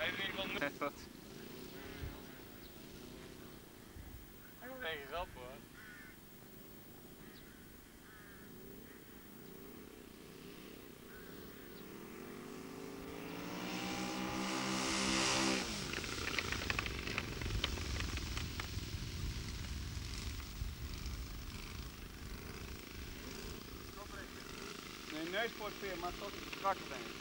Nee, in ieder geval niet. Wat? Nee, grap hoor. Nee, neusport weer, maar tot het strakker denk ik.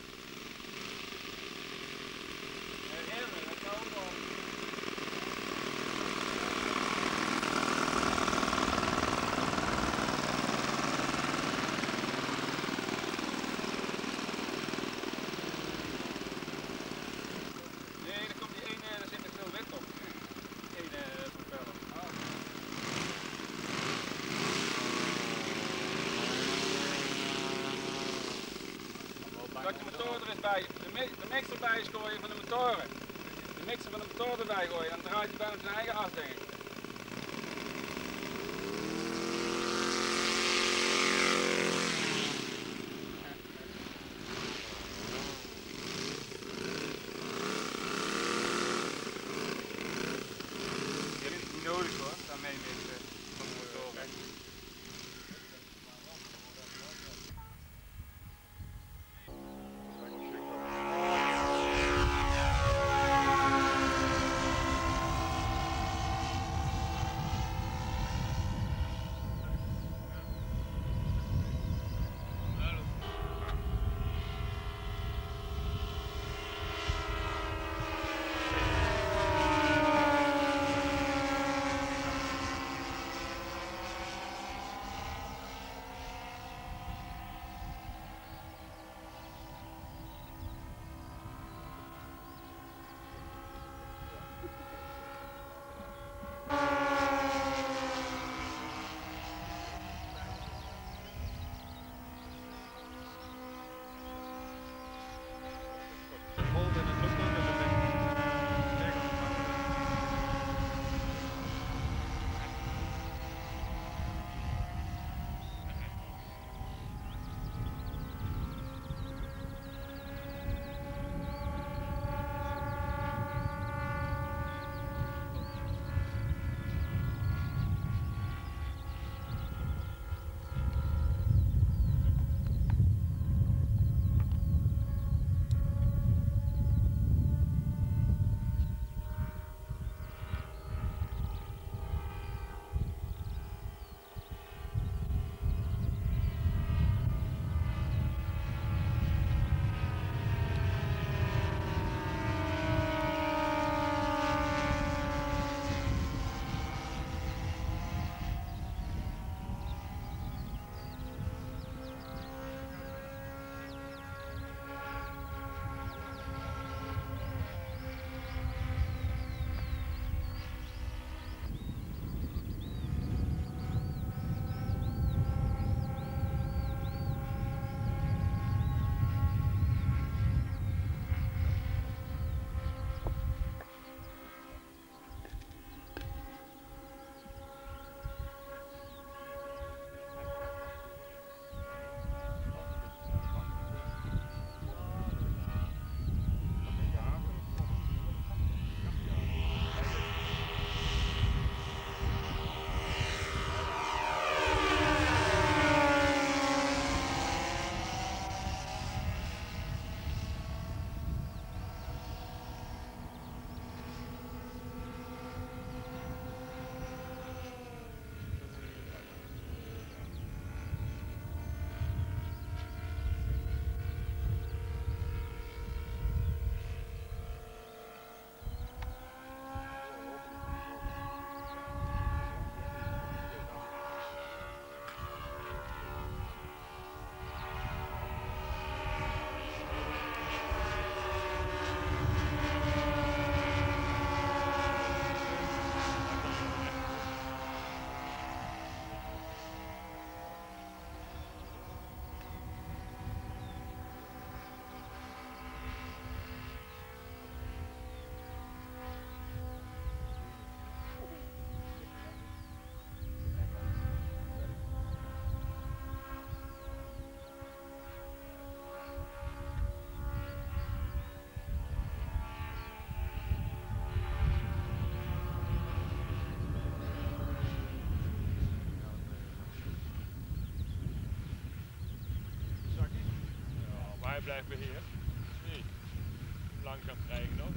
Pak de motor er eens bij, de mix erbij gooien van de motoren. De mixer van de motor erbij gooien, dan draait hij bijna zijn eigen af, denk ik. Dit is niet nodig hoor, daarmee mixen van de motoren. hij blijft beheer. Nee. Langzaam krijgen nog.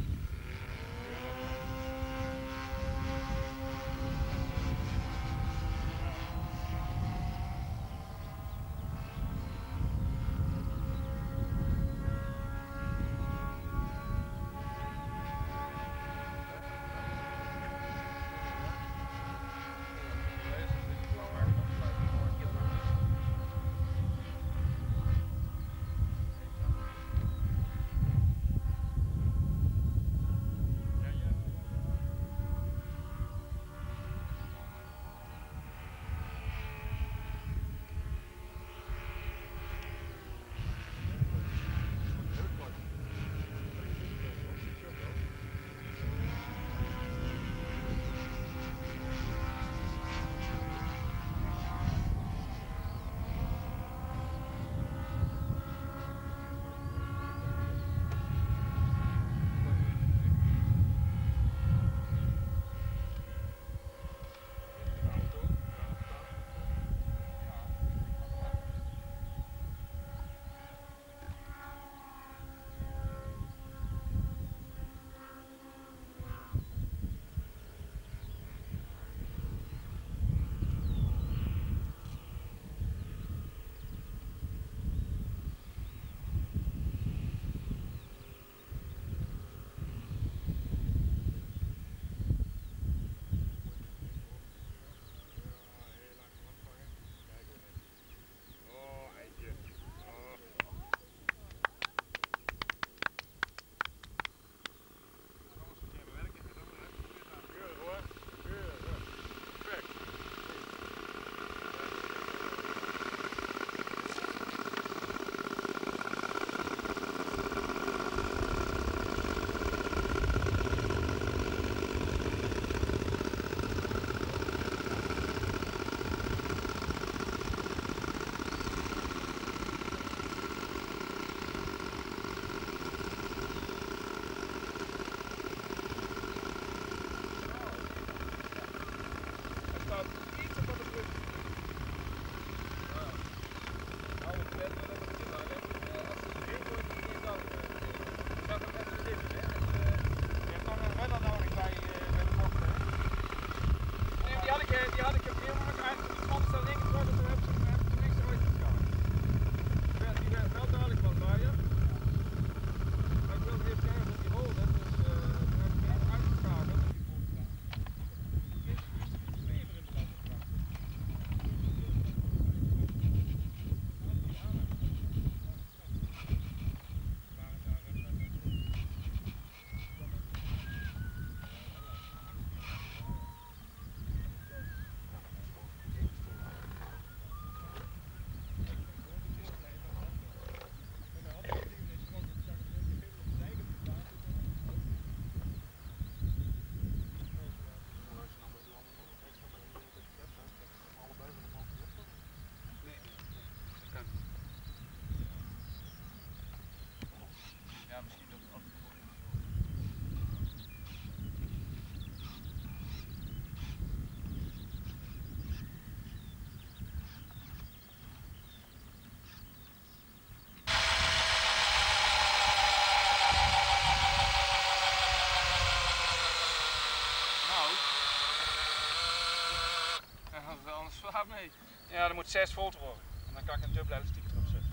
Mee. Ja, dat moet 6 volt worden. En dan kan ik een dubbele elastiek erop zetten.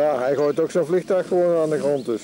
Ja, hij gooit ook zo'n vliegtuig gewoon aan de grond. Dus,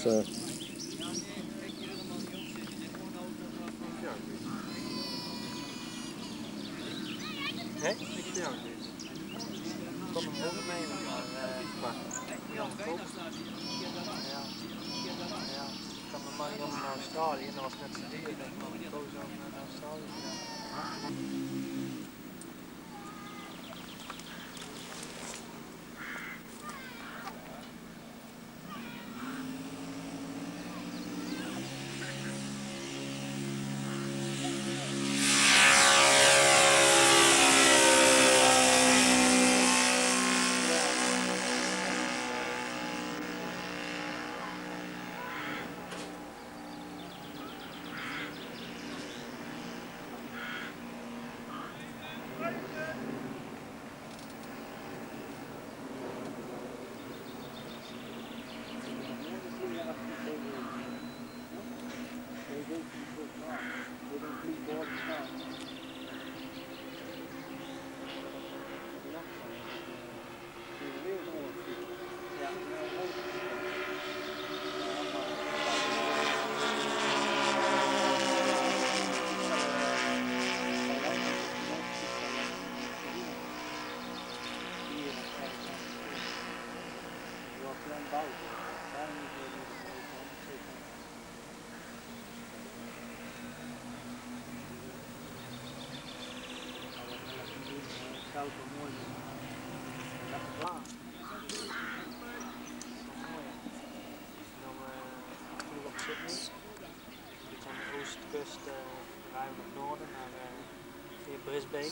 Brisbane,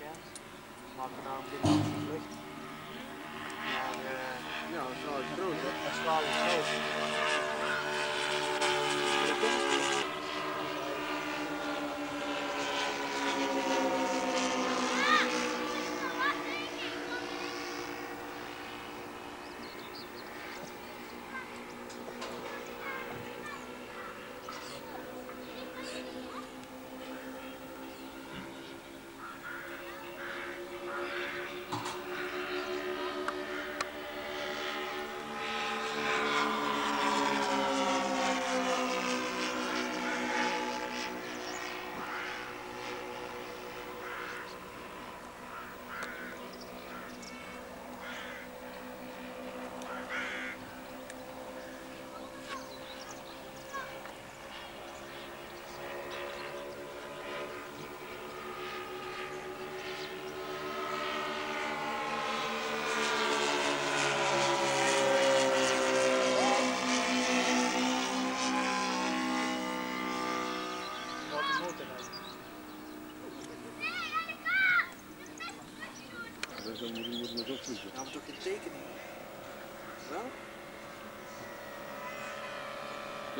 ja. Maak we nou een beetje vlucht. Maar ja, dat is wel groot, hè? Dat is wel groot.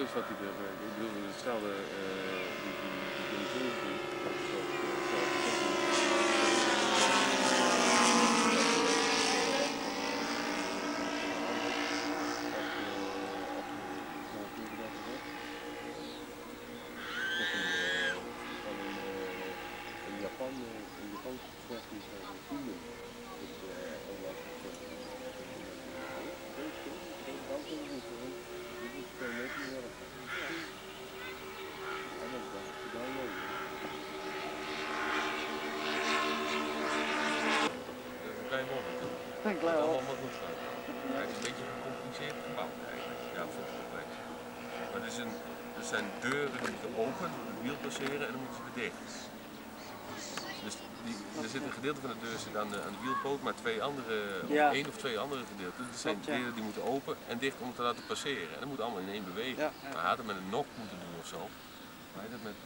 Dus wat hij wil werken, ik bedoel hetzelfde Er zijn deuren die moeten open, het wiel passeren en dan moeten ze weer dicht. Dus er zit een gedeelte van de deur zit aan de wielpoot, maar twee andere, ja. één of twee andere gedeelten. Dus er zijn deuren die moeten open en dicht om te laten passeren. En dat moet allemaal in één beweging. Ja, ja. Maar hij had het met een nok moeten doen of zo. Maar hij had dat met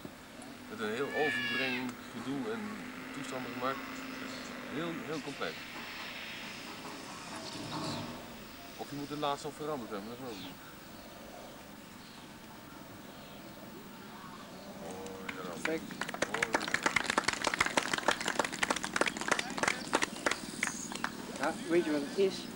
een heel overbrenging, gedoe en toestanden gemaakt. Dus heel, heel complex. Of je moet het laatst al veranderd hebben, dat is ook niet. Perfect. Ja, weet je wat het is?